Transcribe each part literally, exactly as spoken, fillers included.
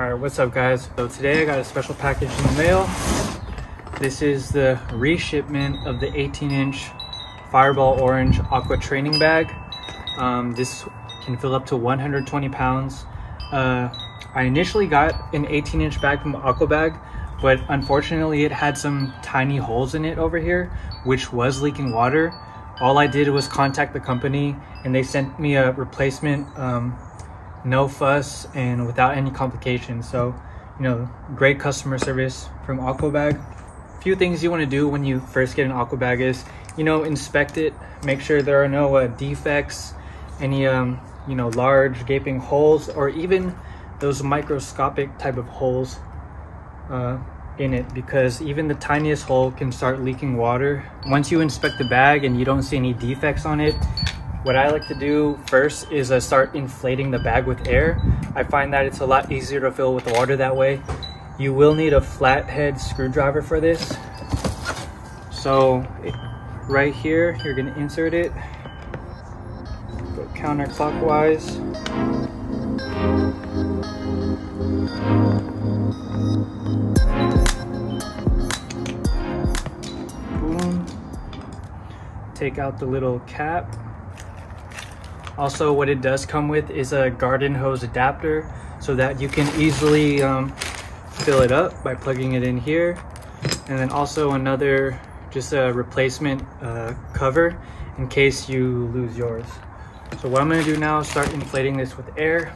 All right, what's up guys? So today I got a special package in the mail. This is the reshipment of the eighteen inch Fireball Orange Aqua Training Bag. Um, this can fill up to one hundred twenty pounds. Uh, I initially got an eighteen inch bag from Aqua Bag, but unfortunately it had some tiny holes in it over here, which was leaking water. All I did was contact the company and they sent me a replacement, um, no fuss and without any complications. So, you know, great customer service from Aqua Bag. A few things you want to do when you first get an Aqua Bag is, you know, inspect it, make sure there are no uh, defects, any, um, you know, large gaping holes, or even those microscopic type of holes uh, in it, because even the tiniest hole can start leaking water. Once you inspect the bag and you don't see any defects on it, what I like to do first is uh, start inflating the bag with air. I find that it's a lot easier to fill with water that way. You will need a flathead screwdriver for this. So it, right here, you're gonna insert it, go counterclockwise. Boom. Take out the little cap. Also, what it does come with is a garden hose adapter so that you can easily um, fill it up by plugging it in here. And then also another, just a replacement uh, cover in case you lose yours. So what I'm gonna do now is start inflating this with air.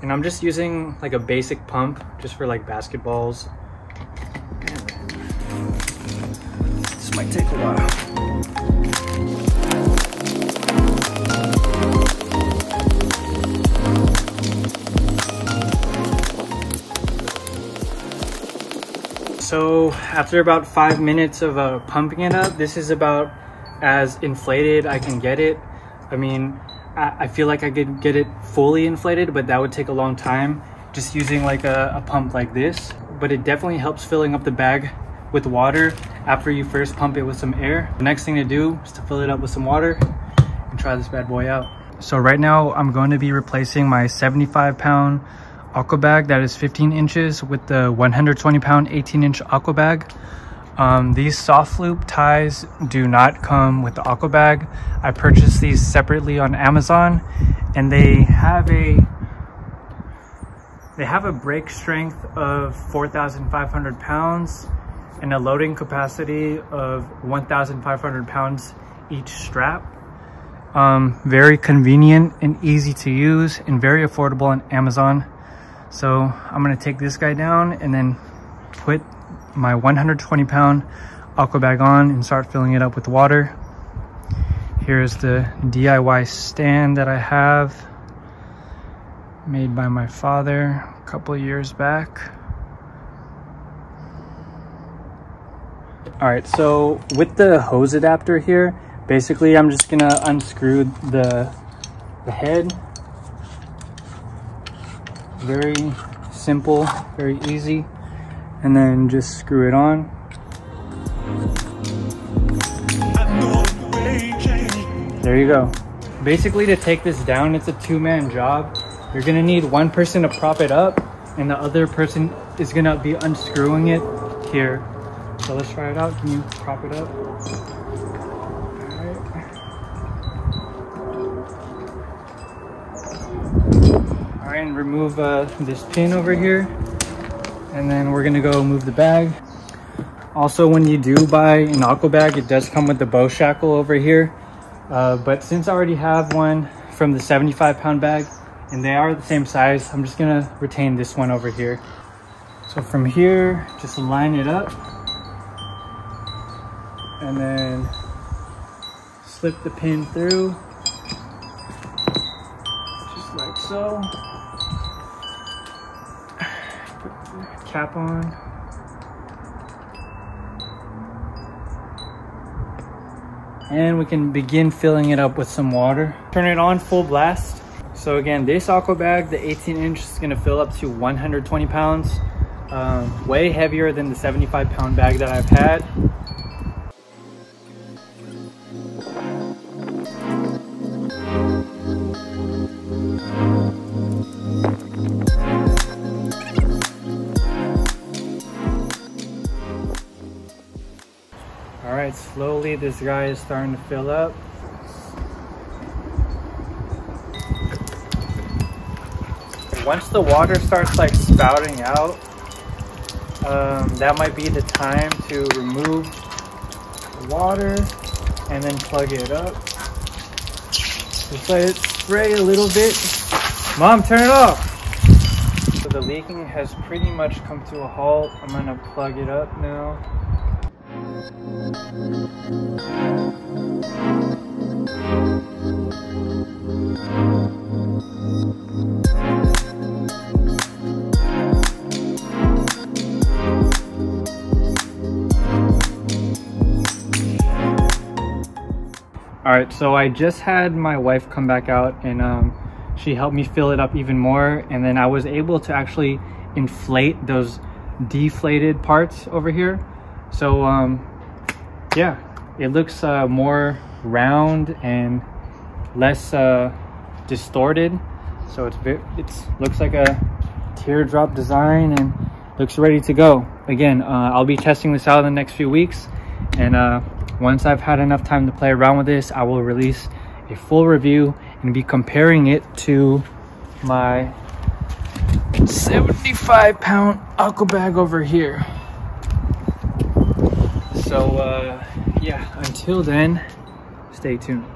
And I'm just using like a basic pump just for like basketballs. This might take a while. So after about five minutes of uh, pumping it up, this is about as inflated I can get it. I mean, I, I feel like I could get it fully inflated, but that would take a long time just using like a, a pump like this. But it definitely helps filling up the bag with water after you first pump it with some air. The next thing to do is to fill it up with some water and try this bad boy out. So right now I'm going to be replacing my seventy-five pound Aqua Bag that is fifteen inches with the one hundred twenty pound eighteen inch Aqua Bag. Um, these soft loop ties do not come with the Aqua Bag. I purchased these separately on Amazon, and they have a they have a brake strength of four thousand five hundred pounds and a loading capacity of one thousand five hundred pounds each strap. Um, very convenient and easy to use, and very affordable on Amazon. So I'm gonna take this guy down and then put my one hundred twenty pound Aqua Bag on and start filling it up with water. Here's the D I Y stand that I have, made by my father a couple years back. All right, so with the hose adapter here, basically I'm just gonna unscrew the, the head. Very simple, very easy, and then just screw it on. There you go. Basically, to take this down, it's a two-man job. You're gonna need one person to prop it up, and the other person is gonna be unscrewing it here. So let's try it out. Can you prop it up? And remove uh, this pin over here, and then we're gonna go move the bag. Also, when you do buy an Aqua Bag, it does come with the bow shackle over here, uh, but since I already have one from the seventy-five pound bag and they are the same size, I'm just gonna retain this one over here. So from here, just line it up and then slip the pin through just like so. Cap on. And we can begin filling it up with some water. Turn it on full blast. So again, this Aqua Bag, the eighteen inch, is gonna fill up to one hundred twenty pounds. Um, way heavier than the seventy-five pound bag that I've had. right, slowly this guy is starting to fill up. Once the water starts like spouting out, um, that might be the time to remove the water and then plug it up. Just let it spray a little bit. Mom, turn it off! So the leaking has pretty much come to a halt. I'm gonna plug it up now. All right, so I just had my wife come back out and um, she helped me fill it up even more, and then I was able to actually inflate those deflated parts over here. So um, yeah, it looks uh, more round and less uh, distorted. So it's it's looks like a teardrop design and looks ready to go. Again, uh, I'll be testing this out in the next few weeks, and uh, once I've had enough time to play around with this, I will release a full review and be comparing it to my seventy-five pound aqua bag over here. So uh, yeah, until then, stay tuned.